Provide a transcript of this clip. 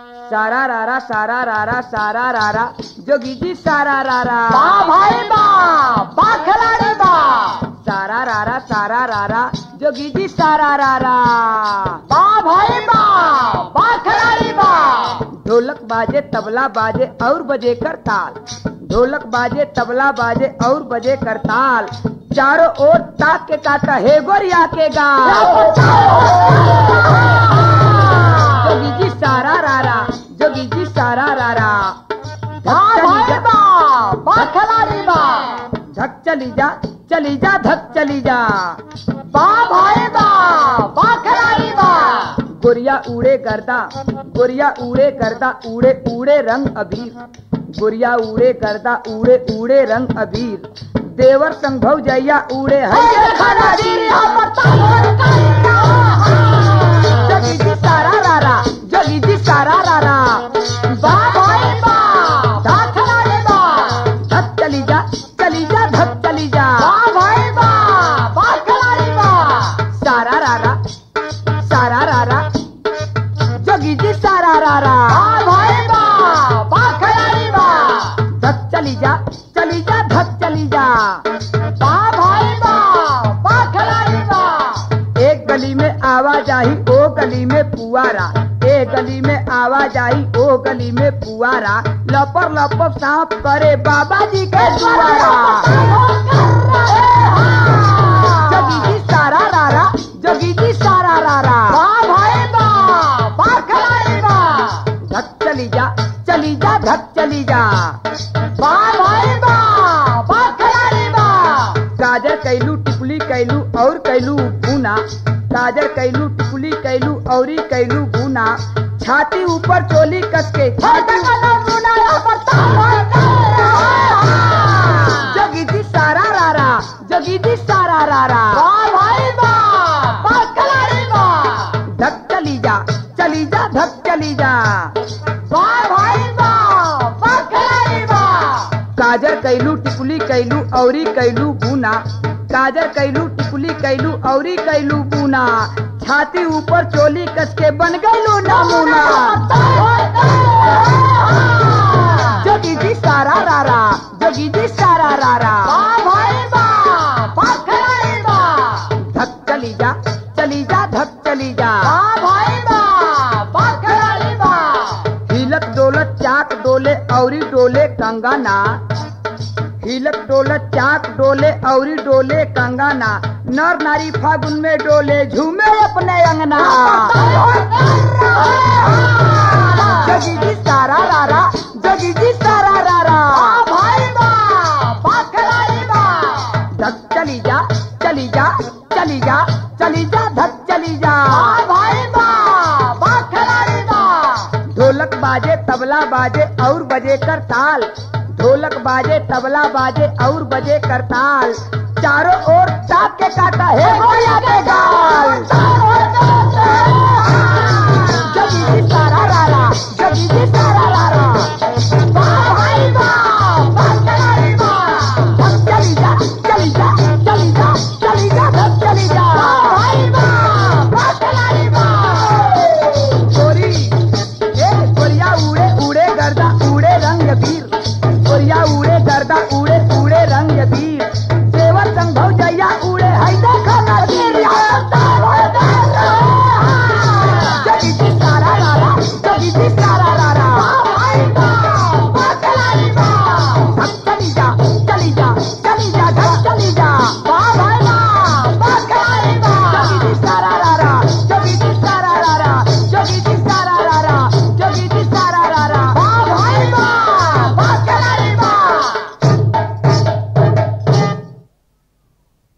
सारा रारा सारा रारा सारा रारा जोगी जी सारा रारा बा भाई बा खिलाड़ी बा सारा रारा सारा रारा जोगी जी सारा रारा बा भाई बा खिलाड़ी बा। ढोलक बाजे तबला बाजे और बजे करताल, ढोलक बाजे तबला बाजे और बजे करताल, चारों ओर ताक के काटा है गोरिया के गाल। जोगी जी सारा रारा जोगी जी सारा रारा धक चली जा चली जा धक चली जा बा भाई बा खिलाड़ी बा। गोरिया उड़े गर्दा उड़े उड़े रंग अबीर, गोरिया उड़े गर्दा उड़े उड़े रंग अबीर, देवर संग भौजैया उड़े है जोगी जी सारा रारा जोगी जी सारा रारा बा भाई बा खिलाड़ी बा। चली जा धक चली जा बा भाई बा खिलाड़ी बा। सारा रारा जोगी जी सारा रारा बा खिलाड़ी बा। चली जा धक चली जा बा भाई बा खिलाड़ी बा। एक गली में आवाजाही ओ गली में पुआरा, एक गली में आवाजाही ओ गली में पुआरा, लपर लपर सांप करे बाबा जी के द्वारा। जोगी जी सारा रारा जोगी जी सारा रारा बा खिलाड़ी बा। चली जा धक चली जा बा भाई बा खिलाड़ी बा। गाजर कैलू टिपुली कैलू और कैलू भूना, गाजर कैलू टिपुली कैलू और कैलू भूना, छाती ऊपर चोली कसके जोगी जी सारा रारा जोगी जी सारा रारा बा खिलाड़ी बा। चली जा धक चली जा बा भाई बा खिलाड़ी बा। गाजर कैलू टिकुली कैलू और कैलू भूना, गाजर कैलू टिकुली कैलू और कैलू भूना, छाती ऊपर चोली कसके बन गयलू नमूना। जोगी जी सारा रारा जोगी जी सारा रारा बा खिलाड़ी बा। चली जा धक चली जा चाक डोले औरी डोले कंगना, हिलक डोलत चाक डोले औरी डोले कंगना, नर नारी फागुन में डोले झूमे अपने अंगना। जोगी जी सारा रारा जोगी जी सारा रारा बा खिलाड़ी बा। धक चली जा धक चली जा बा खिलाड़ी बा। ढोलक बाजे तबला बाजे और बजे करताल, ढोलक बाजे तबला बाजे और बजे करताल, चारों ओर ताक के काटा है गोरिया के गाल। जोगी जी सारा रारा जोगी जी सारा रारा बा भाई बा खिलाड़ी बा। चली जा धक चली जा भाई बा खिलाड़ी बा। उड़े गर्दा उड़े उड़े रंग बीर, देवर संग भौजैया उड़े है देखो नजीर। जोगी जी सारा रारा जोगी जी सारा रारा।